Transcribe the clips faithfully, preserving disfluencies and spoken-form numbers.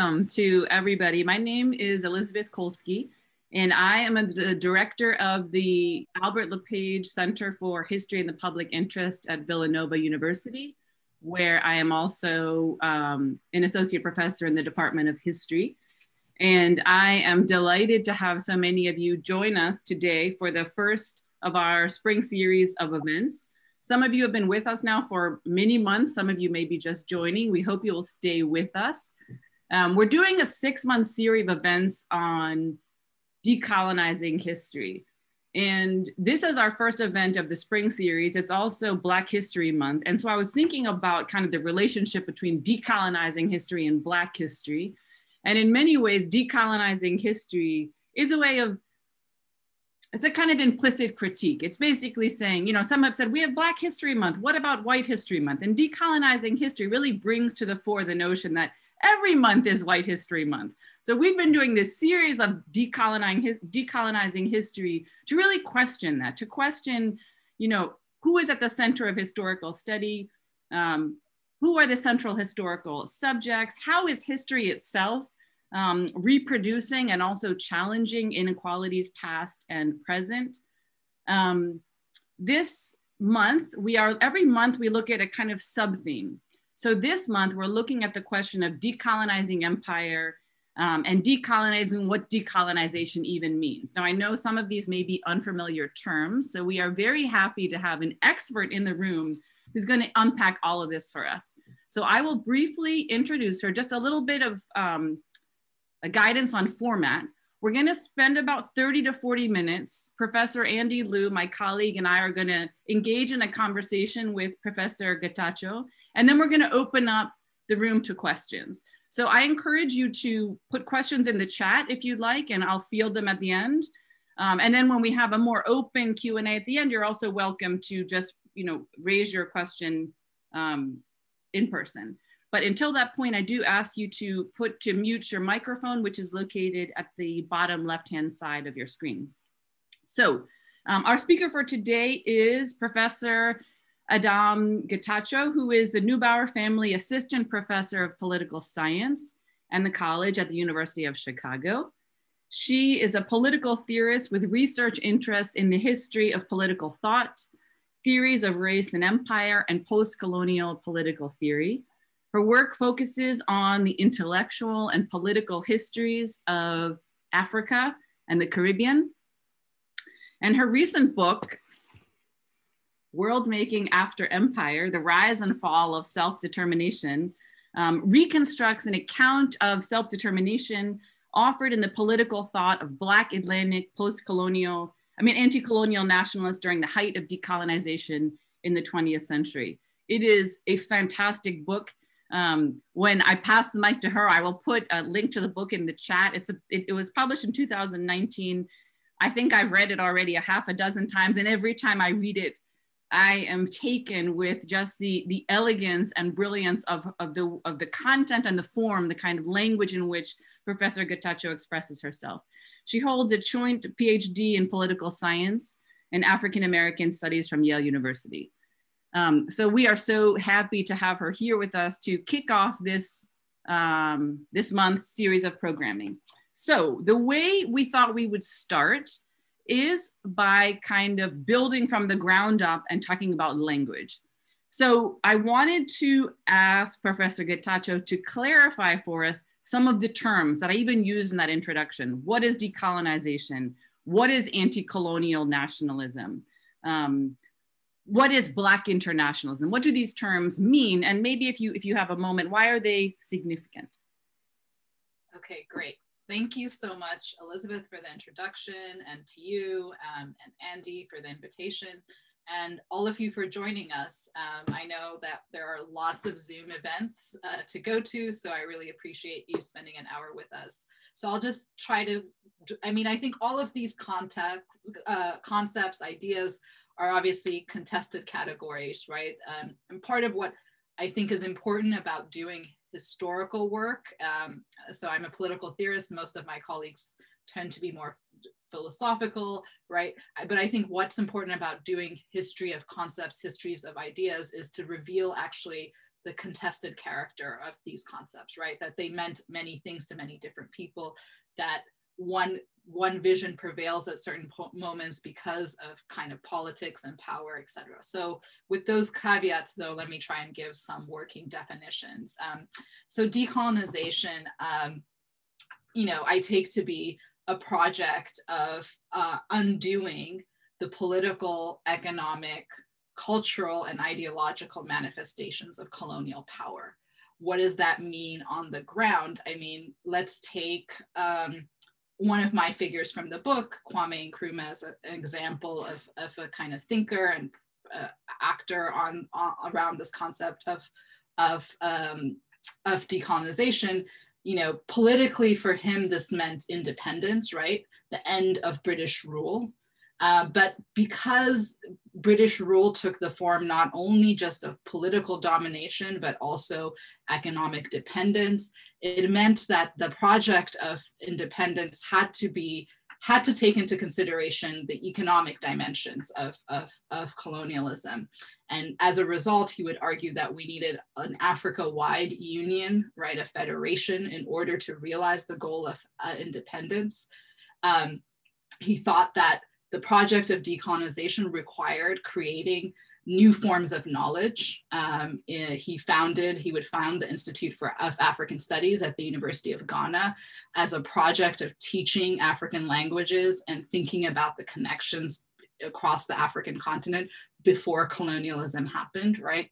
Welcome to everybody. My name is Elizabeth Kolsky, and I am a, the director of the Albert LePage Center for History and the Public Interest at Villanova University, where I am also um, an associate professor in the Department of History. And I am delighted to have so many of you join us today for the first of our spring series of events. Some of you have been with us now for many months. Some of you may be just joining. We hope you will stay with us. Um, we're doing a six-month series of events on decolonizing history. And this is our first event of the spring series. It's also Black History Month. And so I was thinking about kind of the relationship between decolonizing history and Black history. And in many ways, decolonizing history is a way of, it's a kind of implicit critique. It's basically saying, you know, some have said, we have Black History Month. What about White History Month? And decolonizing history really brings to the fore the notion that every month is White History Month. So we've been doing this series of decolonizing, his, decolonizing history to really question that, to question, you know, who is at the center of historical study? Um, who are the central historical subjects? How is history itself um, reproducing and also challenging inequalities past and present? Um, this month, we are, every month we look at a kind of sub-theme. So this month, we're looking at the question of decolonizing empire um, and decolonizing what decolonization even means. Now, I know some of these may be unfamiliar terms, so we are very happy to have an expert in the room who's going to unpack all of this for us. So I will briefly introduce her, just a little bit of um, a guidance on format. We're going to spend about thirty to forty minutes. Professor Andy Liu, my colleague, and I are going to engage in a conversation with Professor Getachew, and then we're going to open up the room to questions. So I encourage you to put questions in the chat if you'd like, and I'll field them at the end. Um, and then when we have a more open Q and A at the end, you're also welcome to just, you know, raise your question um, in person. But until that point, I do ask you to put to mute your microphone, which is located at the bottom left-hand side of your screen. So um, our speaker for today is Professor Adom Getachew, who is the Neubauer Family Assistant Professor of Political Science and the College at the University of Chicago. She is a political theorist with research interests in the history of political thought, theories of race and empire, and post-colonial political theory. Her work focuses on the intellectual and political histories of Africa and the Caribbean. And her recent book, Worldmaking After Empire: The Rise and Fall of Self-Determination, um, reconstructs an account of self-determination offered in the political thought of Black Atlantic post-colonial, I mean, anti-colonial nationalists during the height of decolonization in the twentieth century. It is a fantastic book. Um, when I pass the mic to her, I will put a link to the book in the chat. It's a, it, it was published in two thousand nineteen. I think I've read it already a half a dozen times, and every time I read it, I am taken with just the, the elegance and brilliance of, of, the, of the content and the form, the kind of language in which Professor Getachew expresses herself. She holds a joint P H D in political science and African American studies from Yale University. Um, so we are so happy to have her here with us to kick off this, um, this month's series of programming. So the way we thought we would start is by kind of building from the ground up and talking about language. So I wanted to ask Professor Getachew to clarify for us some of the terms that I even used in that introduction. What is decolonization? What is anti-colonial nationalism? Um, What is Black internationalism? What do these terms mean? And maybe if you if you have a moment, why are they significant? Okay, great. Thank you so much, Elizabeth, for the introduction, and to you um, and Andy for the invitation, and all of you for joining us. Um, I know that there are lots of Zoom events uh, to go to, so I really appreciate you spending an hour with us. So I'll just try to, I mean, I think all of these context, uh, concepts, ideas, are obviously contested categories, right? Um, and part of what I think is important about doing historical work, um, so I'm a political theorist, most of my colleagues tend to be more philosophical, right? But I think what's important about doing history of concepts, histories of ideas, is to reveal actually the contested character of these concepts, right? That they meant many things to many different people, that one one vision prevails at certain moments because of kind of politics and power, et cetera. So with those caveats though, let me try and give some working definitions. Um, so decolonization, um, you know, I take to be a project of uh, undoing the political, economic, cultural, and ideological manifestations of colonial power. What does that mean on the ground? I mean, let's take um, one of my figures from the book, Kwame Nkrumah, as a, an example of, of a kind of thinker and uh, actor on, on around this concept of, of, um, of decolonization. You know, politically for him, this meant independence, right? The end of British rule. Uh, but because British rule took the form not only just of political domination, but also economic dependence, it meant that the project of independence had to be, had to take into consideration the economic dimensions of, of, of colonialism. And as a result, he would argue that we needed an Africa-wide union, right, a federation in order to realize the goal of uh, independence. Um, he thought that the project of decolonization required creating new forms of knowledge. Um, he founded, he would found the Institute for African Studies at the University of Ghana as a project of teaching African languages and thinking about the connections across the African continent before colonialism happened, right?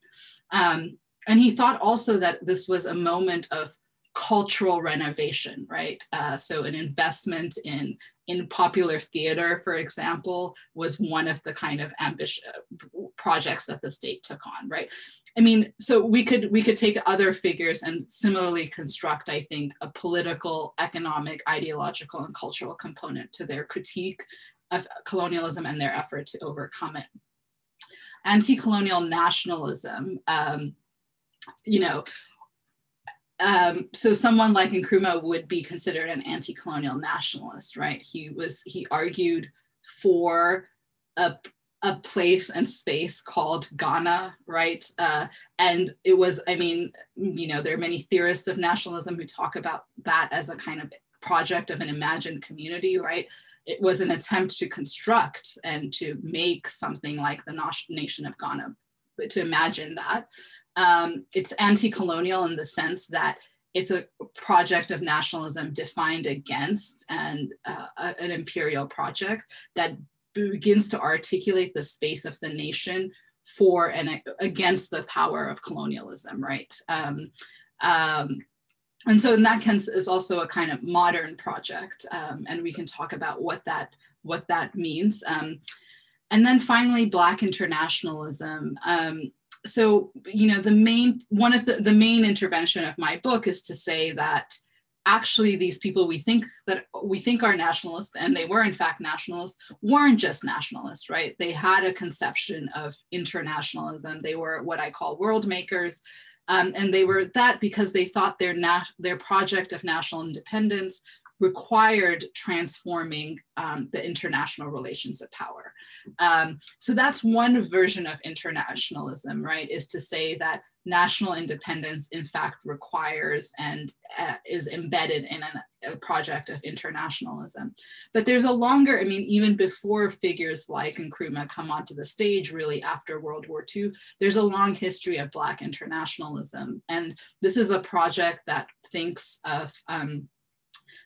Um, and he thought also that this was a moment of cultural renovation, right? Uh, so an investment in in popular theater, for example, was one of the kind of ambitious projects that the state took on, right? I mean, so we could we could take other figures and similarly construct, I think, a political, economic, ideological, and cultural component to their critique of colonialism and their effort to overcome it. Anti-colonial nationalism, um, you know, Um, so someone like Nkrumah would be considered an anti-colonial nationalist, right? He was, he argued for a, a place and space called Ghana, right? Uh, and it was, I mean, you know, there are many theorists of nationalism who talk about that as a kind of project of an imagined community, right? It was an attempt to construct and to make something like the nation of Ghana, but to imagine that. Um, it's anti-colonial in the sense that it's a project of nationalism defined against and uh, an imperial project that begins to articulate the space of the nation for and against the power of colonialism, right? Um, um, and so in that sense is also a kind of modern project, um, and we can talk about what that, what that means. Um, and then finally, Black internationalism. Um, So, you know, the main, one of the, the main intervention of my book is to say that actually these people we think that we think are nationalists, and they were in fact nationalists, weren't just nationalists, right? They had a conception of internationalism. They were what I call world makers. Um, and they were that because they thought their, na their project of national independence required transforming um, the international relations of power. Um, so that's one version of internationalism, right, is to say that national independence in fact requires and uh, is embedded in an, a project of internationalism. But there's a longer, I mean, even before figures like Nkrumah come onto the stage, really after World War Two, there's a long history of Black internationalism. And this is a project that thinks of um,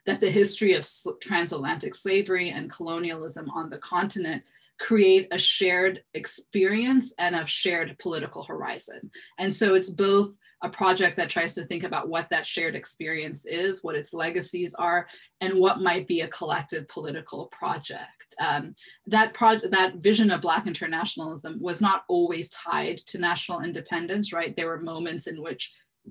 that the history of transatlantic slavery and colonialism on the continent create a shared experience and a shared political horizon. And so it's both a project that tries to think about what that shared experience is, what its legacies are, and what might be a collective political project. Um, that, pro that vision of Black internationalism was not always tied to national independence, right? There were moments in which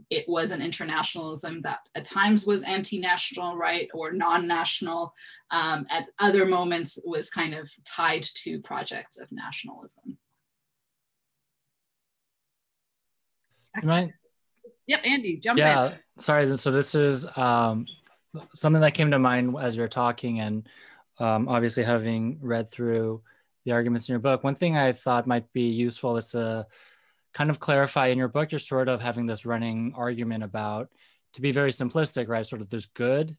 it was an internationalism that at times was anti-national, right, or non-national, um, at other moments was kind of tied to projects of nationalism. Am I? Yeah, Andy, jump yeah, in. Yeah, sorry, so this is um, something that came to mind as you're talking, and um, obviously having read through the arguments in your book, one thing I thought might be useful is to kind of clarify in your book, you're sort of having this running argument about, to be very simplistic, right? Sort of there's good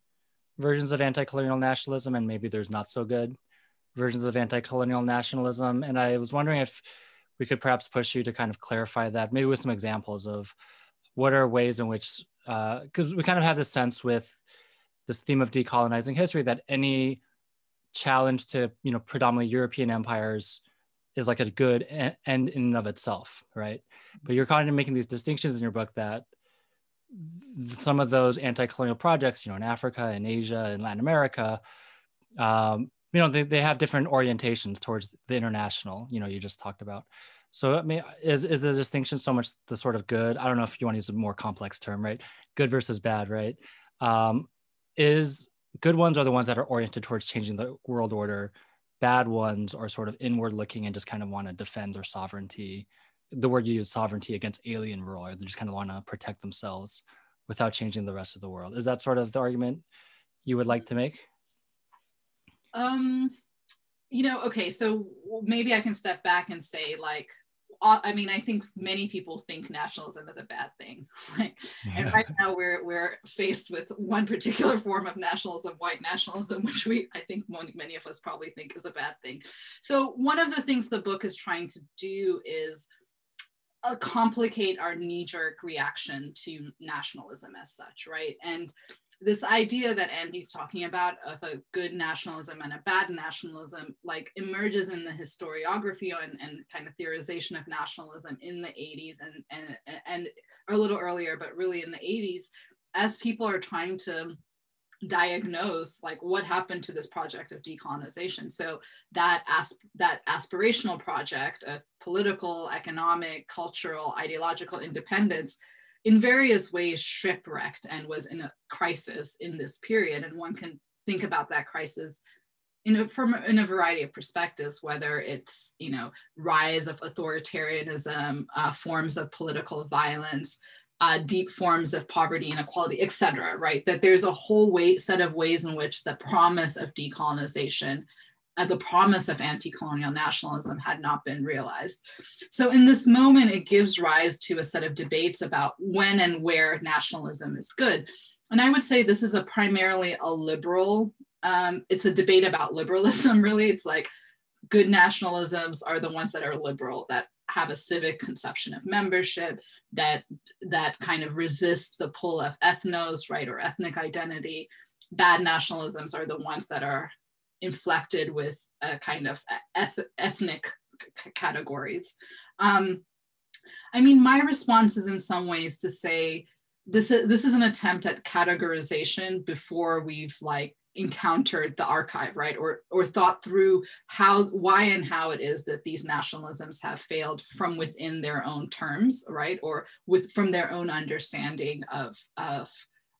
versions of anti-colonial nationalism and maybe there's not so good versions of anti-colonial nationalism. And I was wondering if we could perhaps push you to kind of clarify that, maybe with some examples of what are ways in which, because uh, we kind of have this sense with this theme of decolonizing history that any challenge to, you know, predominantly European empires is like a good end in and of itself, right? But you're kind of making these distinctions in your book that some of those anti-colonial projects, you know, in Africa, in Asia, in Latin America, um, you know, they, they have different orientations towards the international, you know, you just talked about. So I mean, is, is the distinction so much the sort of good, I don't know if you want to use a more complex term, right? Good versus bad, right? Um, is good ones are the ones that are oriented towards changing the world order. Bad ones are sort of inward looking and just kind of want to defend their sovereignty. The word you use, sovereignty, against alien rule, or they just kind of want to protect themselves without changing the rest of the world. Is that sort of the argument you would like to make? Um, you know, okay, so maybe I can step back and say, like, I mean, I think many people think nationalism is a bad thing. Like, and right now we're, we're faced with one particular form of nationalism, white nationalism, which we, I think many of us probably think is a bad thing. So one of the things the book is trying to do is uh, complicate our knee-jerk reaction to nationalism as such, right? And this idea that Andy's talking about of a good nationalism and a bad nationalism, like, emerges in the historiography and, and kind of theorization of nationalism in the eighties and, and, and a little earlier, but really in the eighties, as people are trying to diagnose, like, what happened to this project of decolonization. So that asp that aspirational project of political, economic, cultural, ideological independence in various ways shipwrecked and was in a crisis in this period. And one can think about that crisis in a, from, in a variety of perspectives, whether it's, you know, rise of authoritarianism, uh, forms of political violence, uh, deep forms of poverty, inequality, et cetera, right? That there's a whole way, set of ways in which the promise of decolonization, uh, the promise of anti-colonial nationalism had not been realized. So in this moment, it gives rise to a set of debates about when and where nationalism is good. And I would say this is a primarily a liberal, um, it's a debate about liberalism, really. It's like, good nationalisms are the ones that are liberal, that have a civic conception of membership, that, that kind of resist the pull of ethnos, right, or ethnic identity. Bad nationalisms are the ones that are inflected with a kind of eth ethnic categories. Um, I mean, my response is in some ways to say, this is, this is an attempt at categorization before we've, like, encountered the archive, right? Or, or thought through how, why and how it is that these nationalisms have failed from within their own terms, right? Or with, from their own understanding of, of,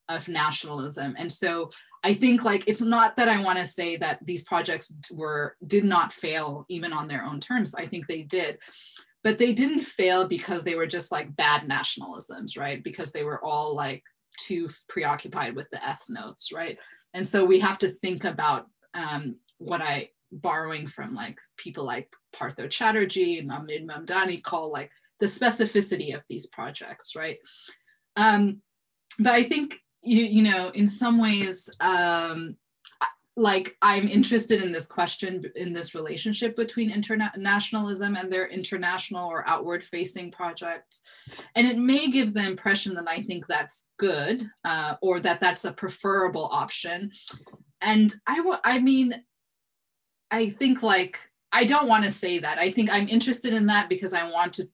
of nationalism. And so I think, like, it's not that I want to say that these projects were, did not fail even on their own terms. I think they did, but they didn't fail because they were just, like, bad nationalisms, right? Because they were all, like, too preoccupied with the ethnos, right? And so we have to think about um, what I, borrowing from, like, people like Partho Chatterjee and Mahmoud Mamdani, call, like, the specificity of these projects, right? Um, but I think, You, you know, in some ways, um, like, I'm interested in this question, in this relationship between internationalism and their international or outward facing projects. And it may give the impression that I think that's good, uh, or that that's a preferable option. And I, I mean, I think, like, I don't want to say that. I think I'm interested in that because I want to,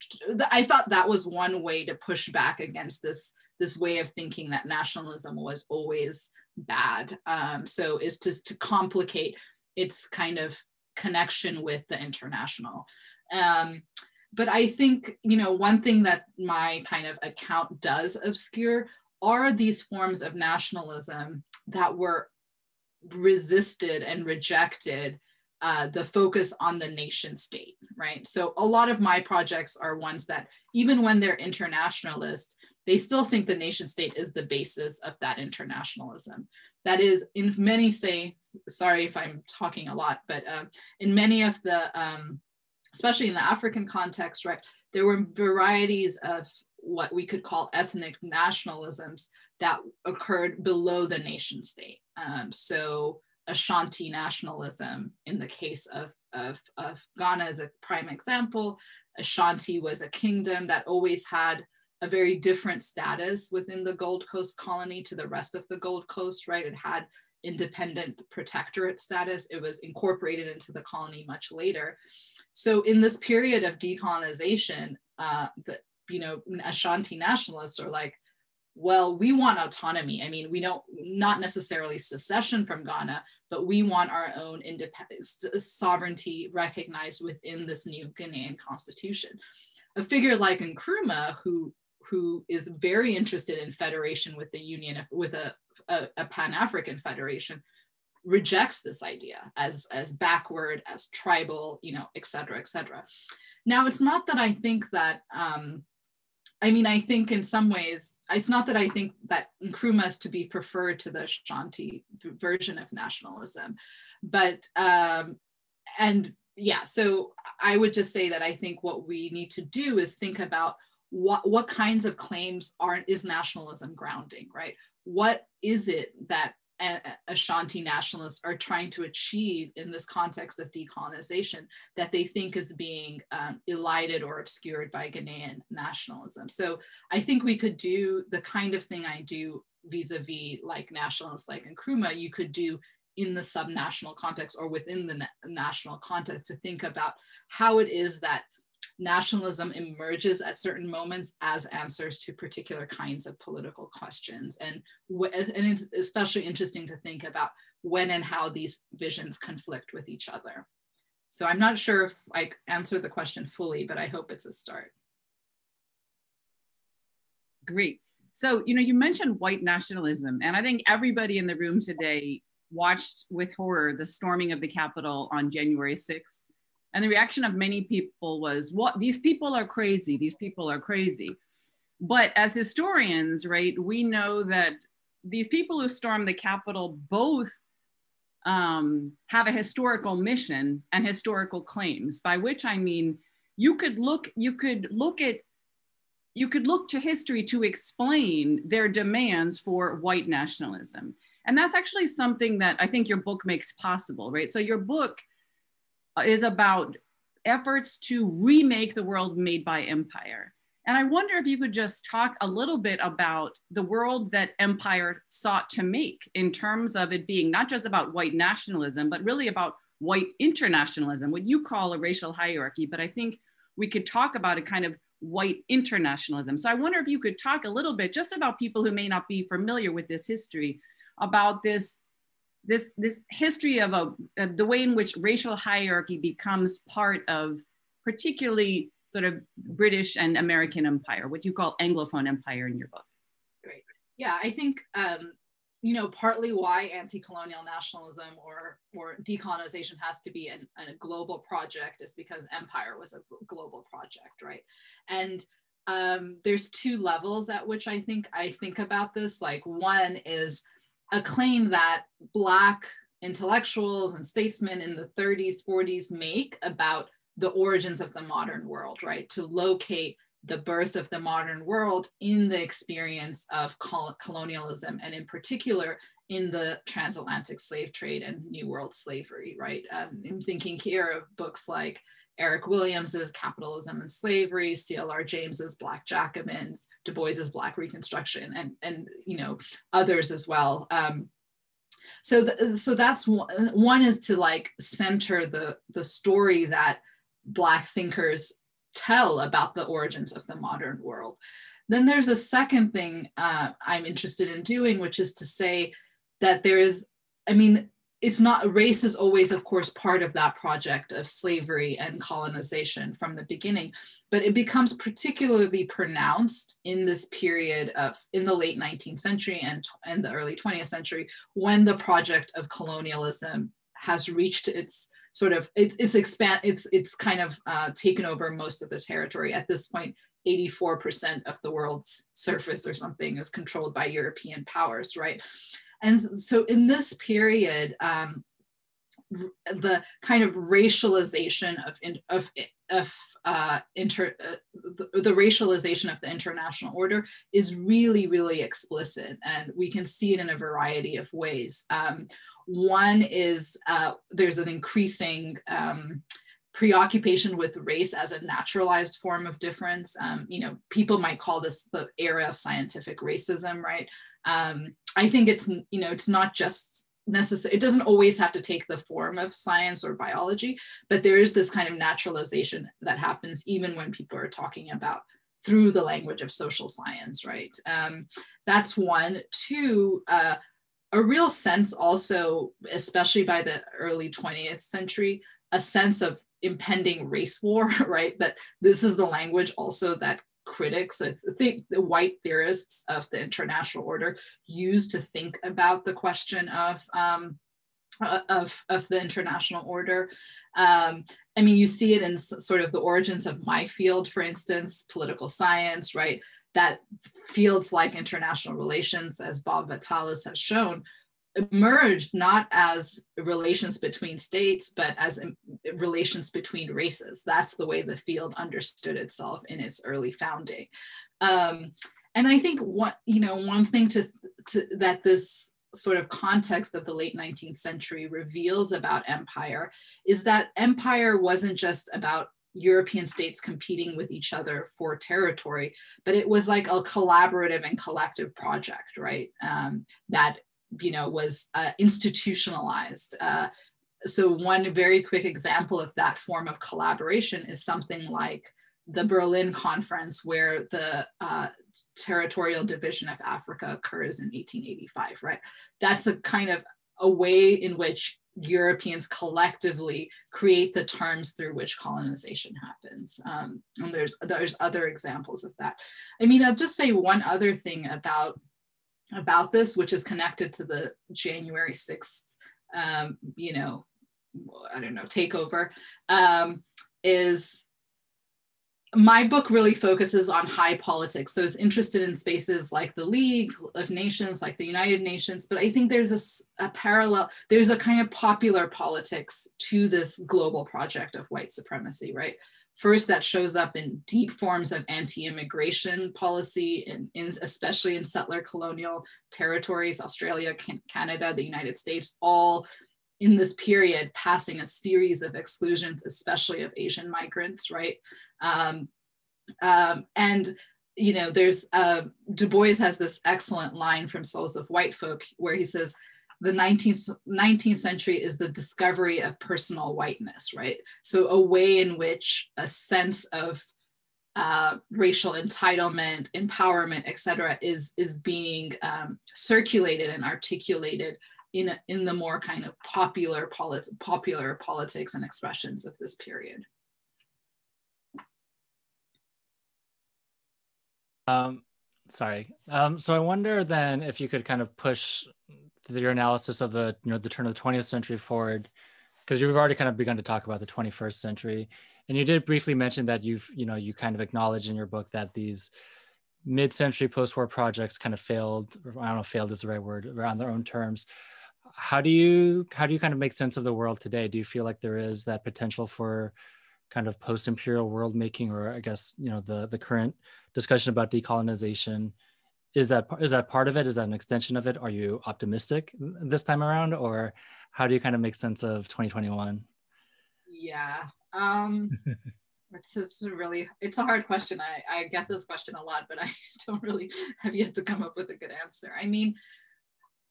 I thought that was one way to push back against this this way of thinking that nationalism was always bad. Um, so it's just to complicate its kind of connection with the international. Um, but I think, you know, one thing that my kind of account does obscure are these forms of nationalism that were resisted and rejected, uh, the focus on the nation state, right? So a lot of my projects are ones that, even when they're internationalist, they still think the nation state is the basis of that internationalism. That is, in many say, sorry if I'm talking a lot, but um, in many of the, um, especially in the African context, right, there were varieties of what we could call ethnic nationalisms that occurred below the nation state. Um, so Ashanti nationalism, in the case of, of, of Ghana as a prime example, Ashanti was a kingdom that always had a very different status within the Gold Coast Colony to the rest of the Gold Coast, right? It had independent protectorate status. It was incorporated into the colony much later. So in this period of decolonization, uh, the, you know, Ashanti nationalists are like, well, we want autonomy. I mean, we don't, not necessarily secession from Ghana, but we want our own sovereignty recognized within this new Ghanaian constitution. A figure like Nkrumah, who, who is very interested in federation with the union, with a, a, a Pan-African federation, rejects this idea as, as backward, as tribal, you know, et cetera, et cetera. Now, it's not that I think that, um, I mean, I think in some ways, it's not that I think that Nkrumah is to be preferred to the Ashanti version of nationalism, but, um, and yeah, so I would just say that I think what we need to do is think about what, what kinds of claims are, is nationalism grounding, right? What is it that Ashanti nationalists are trying to achieve in this context of decolonization that they think is being um, elided or obscured by Ghanaian nationalism. So I think we could do the kind of thing I do vis-a-vis like nationalists like Nkrumah, you could do in the subnational context or within the na national context to think about how it is that nationalism emerges at certain moments as answers to particular kinds of political questions. And, and it's especially interesting to think about when and how these visions conflict with each other. So I'm not sure if I answered the question fully, but I hope it's a start. Great. So, you know, you mentioned white nationalism, and I think everybody in the room today watched with horror the storming of the Capitol on January sixth. And the reaction of many people was, what, these people are crazy, these people are crazy. But as historians, right, we know that these people who stormed the Capitol both um, have a historical mission and historical claims, by which I mean, you could look, you could look at, you could look to history to explain their demands for white nationalism. And that's actually something that I think your book makes possible, right? So your book is about efforts to remake the world made by empire. And I wonder if you could just talk a little bit about the world that empire sought to make in terms of it being not just about white nationalism, but really about white internationalism, what you call a racial hierarchy. But I think we could talk about a kind of white internationalism. So I wonder if you could talk a little bit just about people who may not be familiar with this history, about this This, this history of, a, of the way in which racial hierarchy becomes part of particularly sort of British and American empire, what you call Anglophone empire in your book. Great. Yeah, I think, um, you know, partly why anti-colonial nationalism or, or decolonization has to be an, a global project is because empire was a global project, right? And um, there's two levels at which I think I think about this. Like, one is a claim that Black intellectuals and statesmen in the thirties, forties make about the origins of the modern world, right? To locate the birth of the modern world in the experience of colonialism, and in particular, in the transatlantic slave trade and New World slavery, right? Um, I'm thinking here of books like Eric Williams's Capitalism and Slavery, C L R James's Black Jacobins, Du Bois's Black Reconstruction, and, and you know, others as well. Um, so, th so that's one, one is to like center the, the story that Black thinkers tell about the origins of the modern world. Then there's a second thing uh, I'm interested in doing, which is to say that there is, I mean, it's not, race is always, of course, part of that project of slavery and colonization from the beginning, but it becomes particularly pronounced in this period of, in the late nineteenth century and, and the early twentieth century, when the project of colonialism has reached its sort of, it's, it's expand, it's, it's kind of uh, taken over most of the territory. At this point, eighty-four percent of the world's surface or something is controlled by European powers, right? And so in this period, um, the kind of racialization of of of uh, inter uh, the, the racialization of the international order is really really explicit, and we can see it in a variety of ways. Um, one is uh, there's an increasing um, preoccupation with race as a naturalized form of difference. Um, you know, people might call this the era of scientific racism, right? Um, I think it's you know it's not just necessary. It doesn't always have to take the form of science or biology, but there is this kind of naturalization that happens even when people are talking about through the language of social science, right? Um, that's one. Two, uh, a real sense also, especially by the early twentieth century, a sense of impending race war, right? That this is the language also that critics, I think the white theorists of the international order, use to think about the question of um, of, of the international order. Um, I mean, you see it in sort of the origins of my field, for instance, political science, right? That fields like international relations, as Bob Vitalis has shown, emerged not as relations between states, but as relations between races. That's the way the field understood itself in its early founding. Um, and I think what, you know, one thing to, to that this sort of context of the late nineteenth century reveals about empire is that empire wasn't just about European states competing with each other for territory, but it was like a collaborative and collective project, right? Um, that you know, was uh, institutionalized. Uh, so one very quick example of that form of collaboration is something like the Berlin Conference, where the uh, territorial division of Africa occurs in eighteen eighty-five, right? That's a kind of a way in which Europeans collectively create the terms through which colonization happens. Um, and there's, there's other examples of that. I mean, I'll just say one other thing about about this, which is connected to the January sixth, um, you know, I don't know, takeover, um, is my book really focuses on high politics. So it's interested in spaces like the League of Nations, like the United Nations, but I think there's a, a parallel, there's a kind of popular politics to this global project of white supremacy, right? First, that shows up in deep forms of anti-immigration policy, in, in, especially in settler colonial territories, Australia, can, Canada, the United States, all in this period passing a series of exclusions, especially of Asian migrants, right? Um, um, and, you know, there's, uh, Du Bois has this excellent line from Souls of White Folk where he says, the nineteenth century is the discovery of personal whiteness, right? So a way in which a sense of uh, racial entitlement, empowerment, et cetera, is, is being um, circulated and articulated in, a, in the more kind of popular, polit popular politics and expressions of this period. Um, sorry. Um, so I wonder then if you could kind of push your analysis of the you know the turn of the twentieth century forward, because you've already kind of begun to talk about the twenty-first century, and you did briefly mention that you've you know you kind of acknowledge in your book that these mid-century post-war projects kind of failed. I don't know, failed is the right word, on their own terms. How do you how do you kind of make sense of the world today? Do you feel like there is that potential for kind of post-imperial world making, or I guess you know the the current discussion about decolonization? Is that, is that part of it? Is that an extension of it? Are you optimistic this time around, or how do you kind of make sense of twenty twenty-one? Yeah, um, it's just really, it's a hard question. I, I get this question a lot, but I don't really have yet to come up with a good answer. I mean,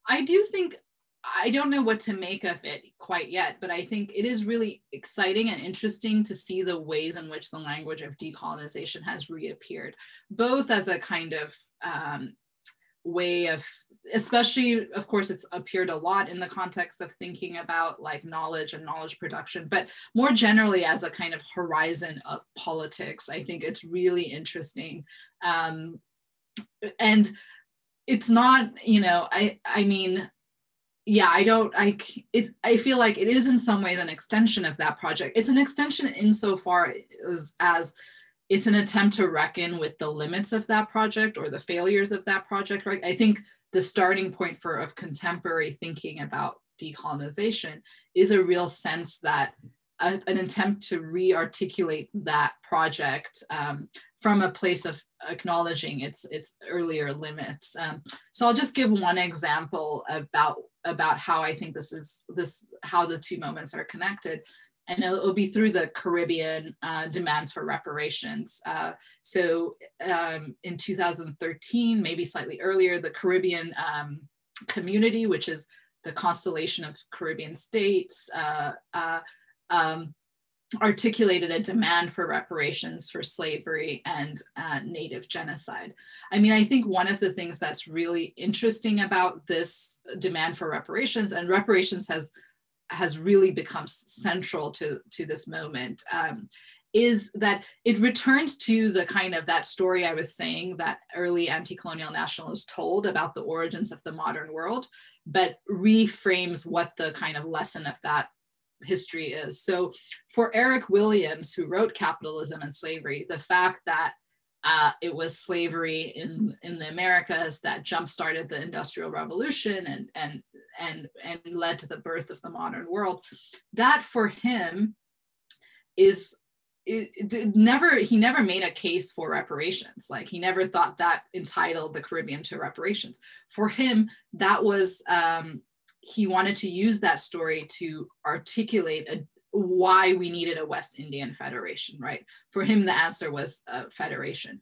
I do think, I don't know what to make of it quite yet, but I think it is really exciting and interesting to see the ways in which the language of decolonization has reappeared, both as a kind of um, way of, especially, of course, it's appeared a lot in the context of thinking about like knowledge and knowledge production, but more generally as a kind of horizon of politics. I think it's really interesting. Um, and it's not, you know, I, I mean, yeah, I don't, I, it's, I feel like it is in some ways an extension of that project. It's an extension insofar as, as it's an attempt to reckon with the limits of that project or the failures of that project, right? I think the starting point for of contemporary thinking about decolonization is a real sense that a, an attempt to re-articulate that project um, from a place of acknowledging its its earlier limits. Um, so I'll just give one example about about how I think this is this how the two moments are connected. And it'll be through the Caribbean uh, demands for reparations. Uh, so um, in two thousand thirteen, maybe slightly earlier, the Caribbean um, community, which is the constellation of Caribbean states, uh, uh, um, articulated a demand for reparations for slavery and uh, Native genocide. I mean, I think one of the things that's really interesting about this demand for reparations, and reparations has has really become central to, to this moment, um, is that it returns to the kind of that story I was saying that early anti-colonial nationalists told about the origins of the modern world, but reframes what the kind of lesson of that history is. So for Eric Williams, who wrote Capitalism and Slavery, the fact that Uh, it was slavery in, in the Americas that jump-started the Industrial Revolution and, and, and, and led to the birth of the modern world. That for him is, it, it never, he never made a case for reparations. Like he never thought that entitled the Caribbean to reparations. For him, that was, um, he wanted to use that story to articulate a why we needed a West Indian Federation, right? For him, the answer was a federation.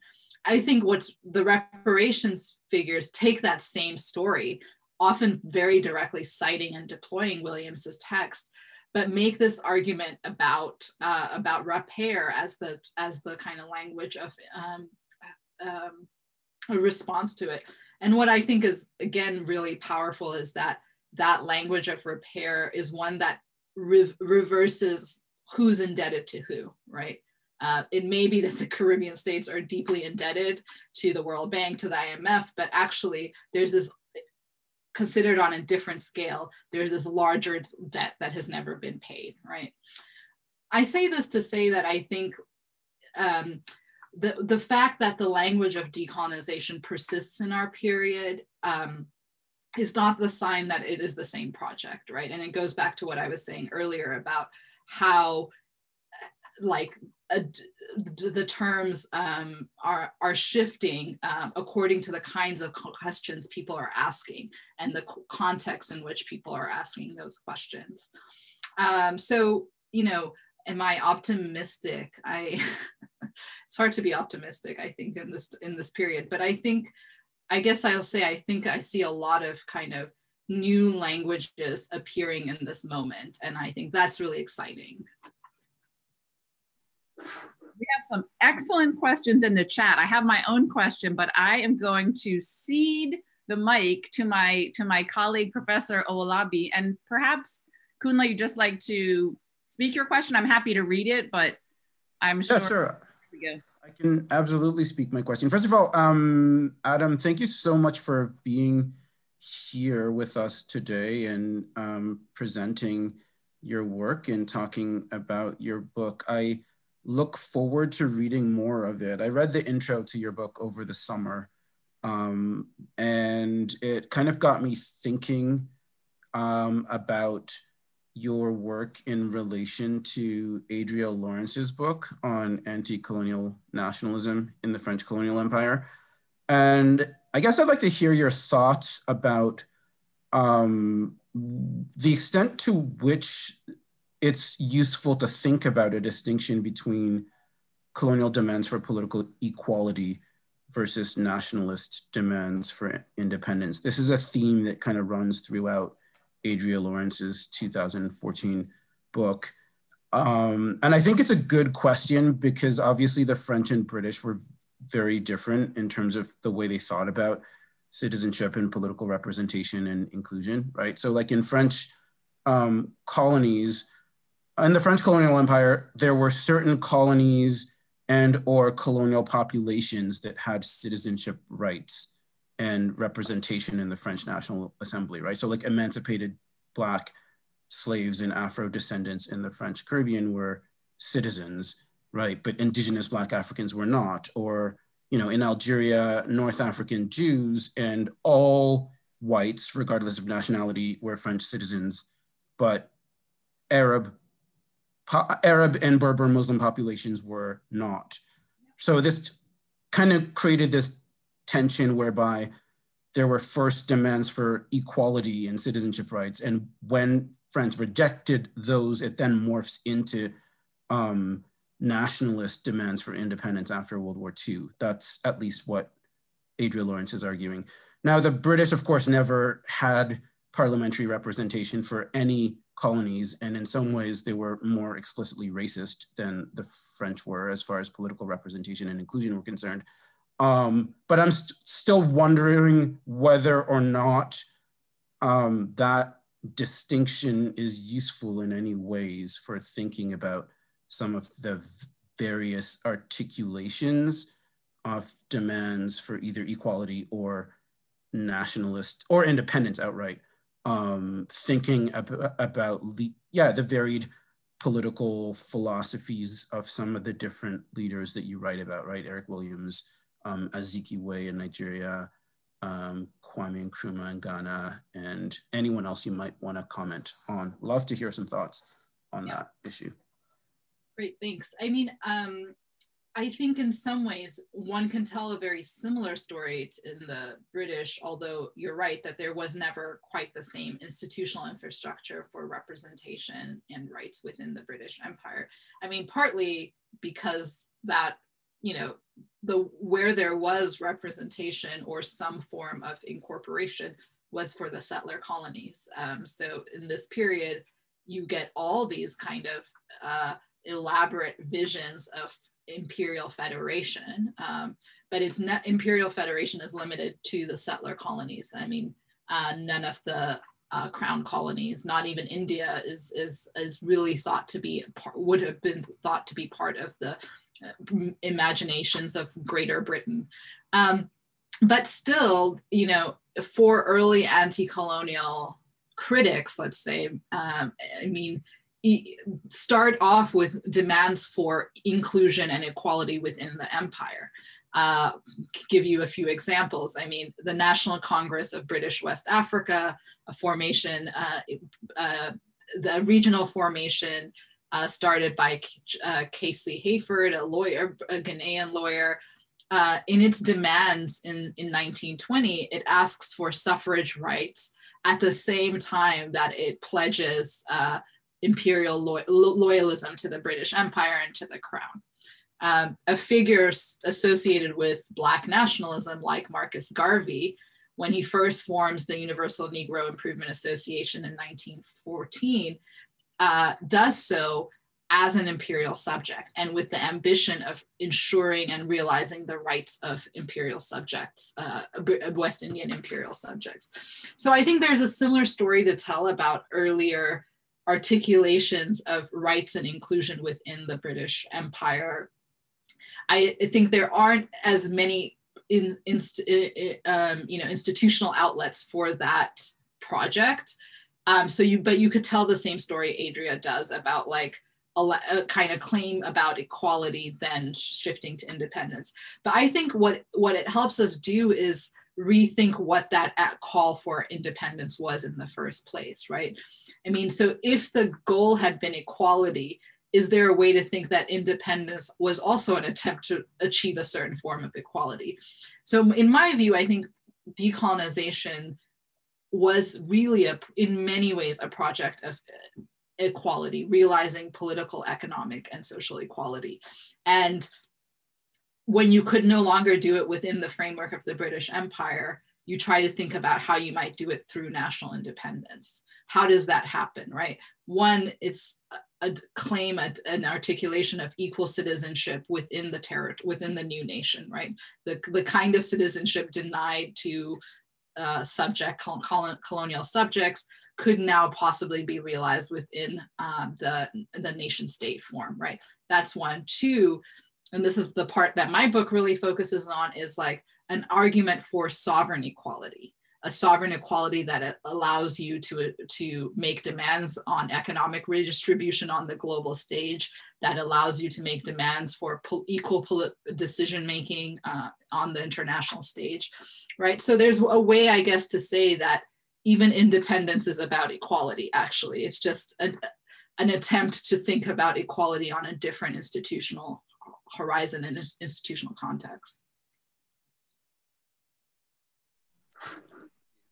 I think what's the reparations figures take that same story, often very directly citing and deploying Williams's text, but make this argument about uh, about repair as the as the kind of language of um, um, a response to it. And what I think is again really powerful is that that language of repair is one that reverses who's indebted to who, right? Uh, it may be that the Caribbean states are deeply indebted to the World Bank, to the I M F, but actually there's this, considered on a different scale, there's this larger debt that has never been paid, right? I say this to say that I think um, the, the fact that the language of decolonization persists in our period um, is not the sign that it is the same project, right? And it goes back to what I was saying earlier about how like a, the terms um, are, are shifting um, according to the kinds of questions people are asking and the context in which people are asking those questions. Um, so, you know, am I optimistic? I, it's hard to be optimistic, I think, in this, in this period, but I think I guess I'll say I think I see a lot of kind of new languages appearing in this moment. And I think that's really exciting. We have some excellent questions in the chat. I have my own question, but I am going to cede the mic to my, to my colleague, Professor Owolabi. And perhaps, Kunle, you'd just like to speak your question. I'm happy to read it, but I'm sure. Yeah, sure. Here we go. I can absolutely speak my question. First of all, um, Adam, thank you so much for being here with us today and um, presenting your work and talking about your book. I look forward to reading more of it. I read the intro to your book over the summer, um, and it kind of got me thinking um, about your work in relation to Adria Lawrence's book on anti-colonial nationalism in the French colonial empire. And I guess I'd like to hear your thoughts about um, the extent to which it's useful to think about a distinction between colonial demands for political equality versus nationalist demands for independence. This is a theme that kind of runs throughout Adria Lawrence's two thousand fourteen book. Um, and I think it's a good question because obviously the French and British were very different in terms of the way they thought about citizenship and political representation and inclusion, right? So like in French um, colonies, in the French colonial empire, there were certain colonies and or colonial populations that had citizenship rights and representation in the French National Assembly, right? So like emancipated Black slaves and Afro descendants in the French Caribbean were citizens, right? But indigenous Black Africans were not, or, you know, in Algeria, North African Jews and all whites, regardless of nationality, were French citizens, but Arab, Arab and Berber Muslim populations were not. So this kind of created this tension whereby there were first demands for equality and citizenship rights. And when France rejected those, it then morphs into um, nationalist demands for independence after World War Two. That's at least what Adria Lawrence is arguing. Now, the British, of course, never had parliamentary representation for any colonies, and in some ways they were more explicitly racist than the French were as far as political representation and inclusion were concerned. Um, but I'm st still wondering whether or not um, that distinction is useful in any ways for thinking about some of the various articulations of demands for either equality or nationalist or independence outright. Um, thinking ab about, yeah, the varied political philosophies of some of the different leaders that you write about, right? Eric Williams, um, Azikiwe in Nigeria, um, Kwame Nkrumah in Ghana, and anyone else you might want to comment on. Love to hear some thoughts on yeah. that issue. Great, thanks. I mean, um, I think in some ways, one can tell a very similar story in the British, although you're right that there was never quite the same institutional infrastructure for representation and rights within the British Empire. I mean, partly because that, you know, the where there was representation or some form of incorporation was for the settler colonies. Um, so in this period, you get all these kind of uh, elaborate visions of imperial federation, um, but it's not, imperial federation is limited to the settler colonies. I mean, uh, none of the uh, crown colonies, not even India, is is is really thought to be part, would have been thought to be part of the imaginations of Greater Britain. Um, but still, you know, for early anti-colonial critics, let's say, um, I mean. Start off with demands for inclusion and equality within the empire. Uh, give you a few examples. I mean, the National Congress of British West Africa, a formation, uh, uh, the regional formation uh, started by uh, Casely Hayford, a lawyer, a Ghanaian lawyer. Uh, in its demands in, in nineteen twenty, it asks for suffrage rights at the same time that it pledges uh, imperial lo loyalism to the British Empire and to the crown. Um, a figure associated with Black nationalism like Marcus Garvey, when he first forms the Universal Negro Improvement Association in nineteen fourteen, uh, does so as an imperial subject and with the ambition of ensuring and realizing the rights of imperial subjects, uh, West Indian imperial subjects. So I think there's a similar story to tell about earlier articulations of rights and inclusion within the British Empire. I think there aren't as many in, in, um, you know, institutional outlets for that project. Um, so you, but you could tell the same story Adria does about like a, a kind of claim about equality, then shifting to independence. But I think what, what it helps us do is rethink what that call for independence was in the first place, right? I mean, so if the goal had been equality, is there a way to think that independence was also an attempt to achieve a certain form of equality? So in my view, I think decolonization was really, a, in many ways, a project of equality, realizing political, economic, and social equality. And when you could no longer do it within the framework of the British Empire, you try to think about how you might do it through national independence. How does that happen, right? One, it's a claim, a, an articulation of equal citizenship within the territory, within the new nation, right? The, the kind of citizenship denied to uh, subject colon, colonial subjects could now possibly be realized within uh, the, the nation state form, right? That's one. Two, and this is the part that my book really focuses on, is like an argument for sovereign equality, a sovereign equality that allows you to, to make demands on economic redistribution on the global stage, that allows you to make demands for equal decision-making uh, on the international stage, right? So there's a way, I guess, to say that even independence is about equality, actually. It's just a, an attempt to think about equality on a different institutional horizon and institutional context.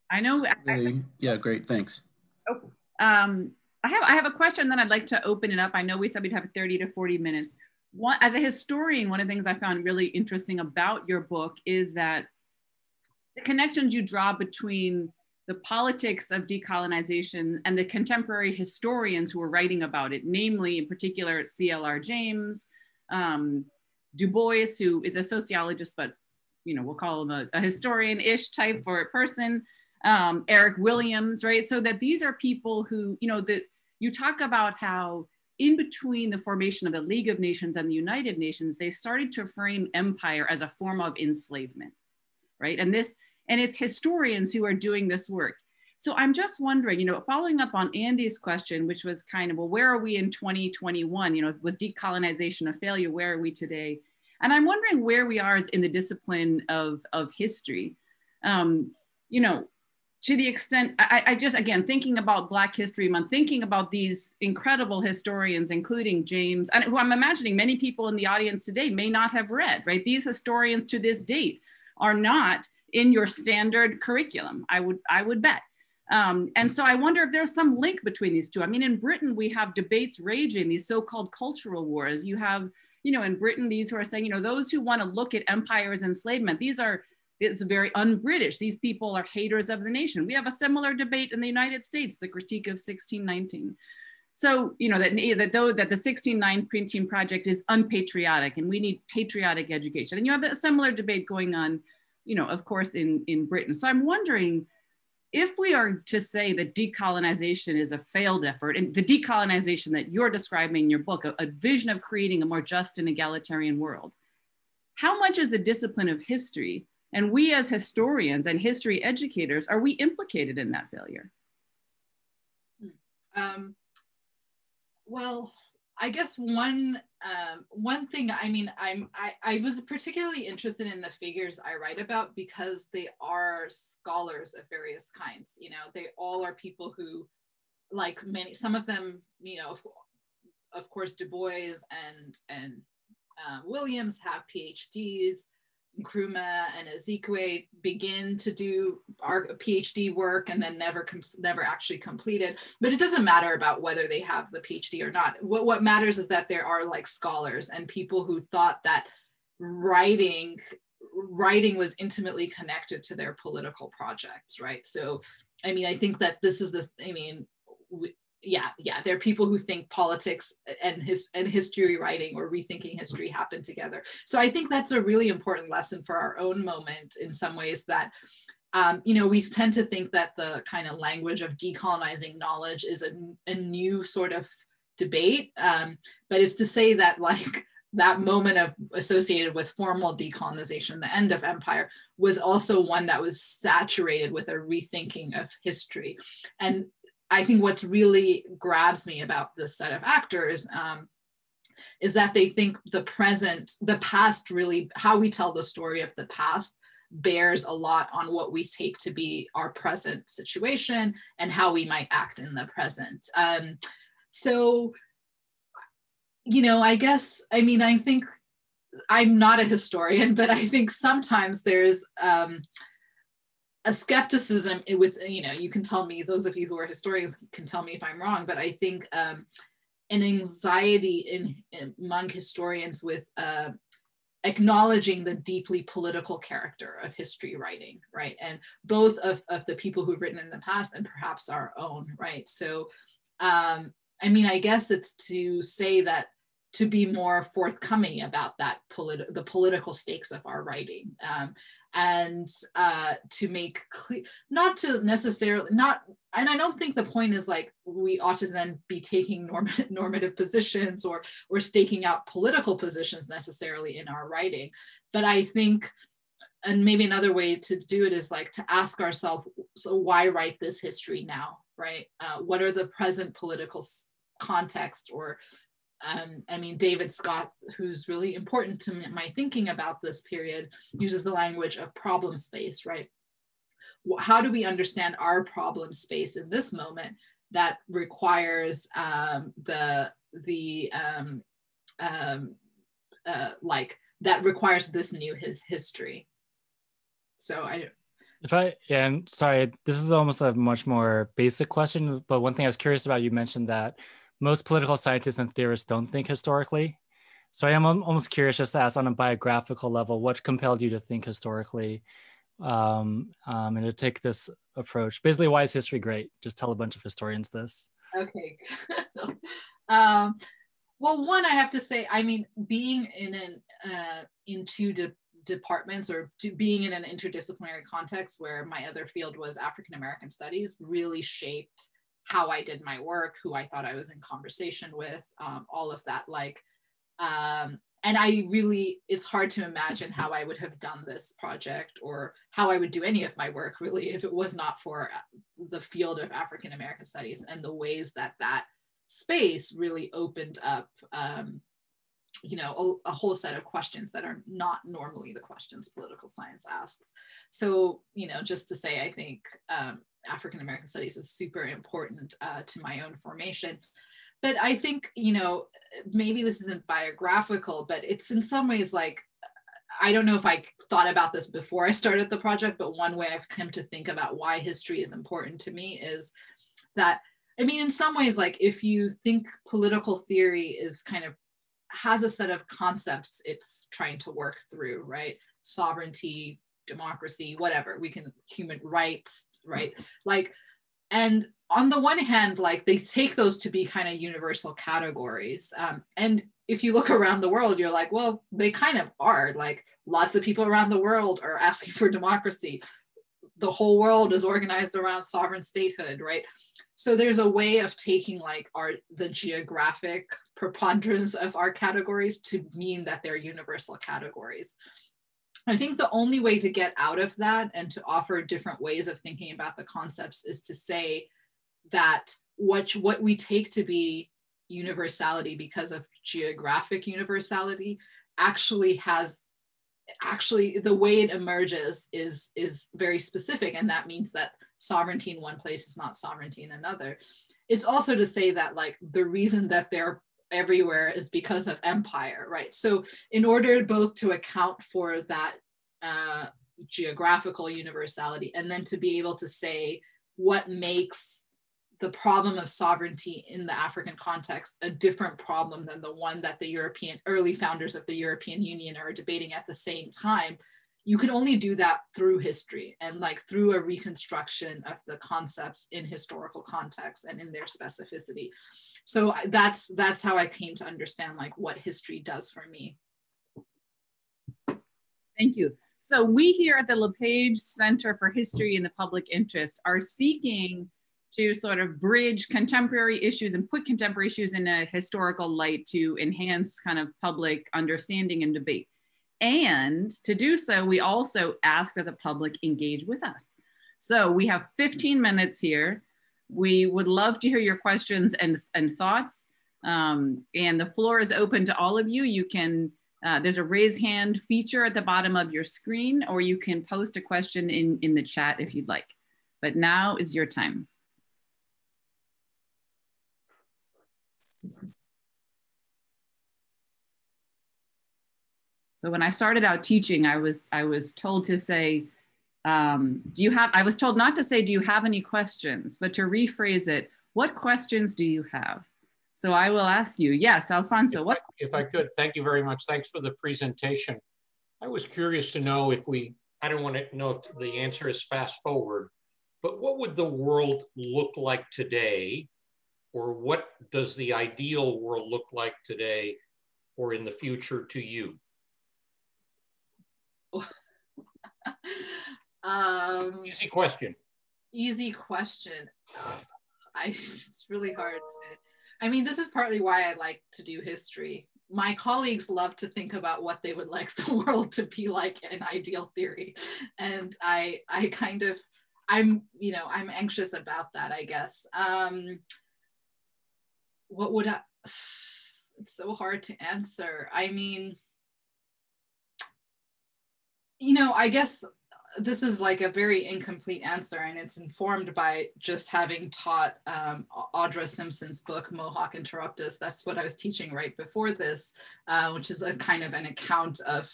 I know. I, yeah, great. Thanks. Oh, um, I have I have a question that I'd like to open it up. I know we said we'd have thirty to forty minutes. One, as a historian, one of the things I found really interesting about your book is that the connections you draw between the politics of decolonization and the contemporary historians who are writing about it, namely in particular C L R James, um, Du Bois, who is a sociologist, but you know, we'll call him a, a historian-ish type for a person, um, Eric Williams, right? So that these are people who, you know, that you talk about how in between the formation of the League of Nations and the United Nations, they started to frame empire as a form of enslavement, right? And this, and it's historians who are doing this work. So I'm just wondering, you know, following up on Andy's question, which was kind of, well, where are we in twenty twenty-one? You know, with decolonization a failure, where are we today? And I'm wondering where we are in the discipline of, of history. Um, you know, to the extent, I, I just, again, thinking about Black History Month, thinking about these incredible historians, including James, and who I'm imagining many people in the audience today may not have read, right? These historians to this date are not in your standard curriculum, I would, I would bet. Um, and so I wonder if there's some link between these two. I mean, in Britain, we have debates raging, these so-called cultural wars. You have, you know, in Britain, these who are saying, you know, those who want to look at empire as enslavement, these are, it's very un-British. These people are haters of the nation. We have a similar debate in the United States, the Critique of sixteen nineteen. So, you know, that, that, though, that the sixteen nineteen project is unpatriotic and we need patriotic education. And you have a similar debate going on, you know, of course, in, in Britain. So I'm wondering, if we are to say that decolonization is a failed effort, and the decolonization that you're describing in your book, a, a vision of creating a more just and egalitarian world, how much is the discipline of history, and we as historians and history educators, are we implicated in that failure? Um, well, I guess one um, one thing, I mean, I'm, I, I was particularly interested in the figures I write about because they are scholars of various kinds. You know, they all are people who, like many, some of them, you know, of, of course, Du Bois and, and uh, Williams have P H Ds. Nkrumah and Azikiwe begin to do our PhD work and then never never actually completed. But it doesn't matter about whether they have the PhD or not. What, what matters is that there are like scholars and people who thought that writing, writing was intimately connected to their political projects, right? So, I mean, I think that this is the, I mean, we, yeah, yeah, there are people who think politics and his and history writing or rethinking history happen together. So I think that's a really important lesson for our own moment in some ways that, um, you know, we tend to think that the kind of language of decolonizing knowledge is a, a new sort of debate, um, but it's to say that like that moment of associated with formal decolonization, the end of empire, was also one that was saturated with a rethinking of history. And I think what's really grabs me about this set of actors um, is that they think the present, the past really, how we tell the story of the past bears a lot on what we take to be our present situation and how we might act in the present. Um, so, you know, I guess, I mean, I think I'm not a historian, but I think sometimes there's, um, a skepticism with, you know, you can tell me, those of you who are historians can tell me if I'm wrong, but I think um, an anxiety in, in among historians with uh, acknowledging the deeply political character of history writing, right? And both of, of the people who've written in the past and perhaps our own, right? So, um, I mean, I guess it's to say that to be more forthcoming about that politi- the political stakes of our writing. Um, and uh, to make clear, not to necessarily, not, and I don't think the point is like, we ought to then be taking norm normative positions or, or staking out political positions necessarily in our writing. But I think and maybe another way to do it is like to ask ourselves, so why write this history now, right? Uh, what are the present political context or, um, I mean, David Scott, who's really important to my thinking about this period, uses the language of problem space, right? How do we understand our problem space in this moment that requires um, the, the um, um, uh, like, that requires this new his history. So I, if I, yeah, and sorry, this is almost a much more basic question, but one thing I was curious about, you mentioned that most political scientists and theorists don't think historically. So I am almost curious just to ask on a biographical level, what compelled you to think historically um, um, and to take this approach? Basically, why is history great? Just tell a bunch of historians this. Okay. um, Well, one, I have to say, I mean, being in an uh, in two de departments or to being in an interdisciplinary context where my other field was African American studies really shaped how I did my work, who I thought I was in conversation with, um, all of that. Like, um, and I really, it's hard to imagine how I would have done this project or how I would do any of my work really if it was not for the field of African American studies and the ways that that space really opened up, um, you know, a, a whole set of questions that are not normally the questions political science asks. So, you know, just to say, I think um, African American studies is super important uh, to my own formation. But I think, you know, maybe this isn't biographical, but it's in some ways like, I don't know if I thought about this before I started the project, but one way I've come to think about why history is important to me is that, I mean, in some ways, like if you think political theory is kind of, has a set of concepts it's trying to work through, right? Sovereignty, democracy, whatever, we can, human rights, right? Like, and on the one hand, like they take those to be kind of universal categories. Um, and if you look around the world, you're like, well, they kind of are. Like lots of people around the world are asking for democracy. The whole world is organized around sovereign statehood, right? So there's a way of taking like our, the geographic preponderance of our categories to mean that they're universal categories. I think the only way to get out of that and to offer different ways of thinking about the concepts is to say that what, what we take to be universality because of geographic universality actually has, actually the way it emerges is, is very specific. And that means that sovereignty in one place is not sovereignty in another. It's also to say that like the reason that they're everywhere is because of empire, right? So in order both to account for that uh, geographical universality and then to be able to say what makes the problem of sovereignty in the African context a different problem than the one that the European, early founders of the European Union are debating at the same time, you can only do that through history and like through a reconstruction of the concepts in historical context and in their specificity. So that's that's how I came to understand like what history does for me. Thank you. So we here at the LePage Center for History and the Public Interest are seeking to sort of bridge contemporary issues and put contemporary issues in a historical light to enhance kind of public understanding and debate. And to do so, we also ask that the public engage with us. So we have fifteen minutes here. We would love to hear your questions and, and thoughts. Um, and the floor is open to all of you. You can, uh, there's a raise hand feature at the bottom of your screen, or you can post a question in, in the chat if you'd like. But now is your time. So when I started out teaching, I was I was told to say, um, do you have, I was told not to say, do you have any questions, but to rephrase it, what questions do you have? So I will ask you, yes, Alfonso, what? If I could, thank you very much. Thanks for the presentation. I was curious to know if we, I don't want to know if the answer is fast forward, but what would the world look like today? Or what does the ideal world look like today or in the future to you? um, easy question. Easy question. I, it's really hard. To, I mean, this is partly why I like to do history. my colleagues love to think about what they would like the world to be like in ideal theory. And I, I kind of, I'm, you know, I'm anxious about that, I guess. Um, what would I, it's so hard to answer. I mean, you know, I guess this is like a very incomplete answer, and it's informed by just having taught um, Audra Simpson's book, Mohawk Interruptus. That's what I was teaching right before this, uh, which is a kind of an account of,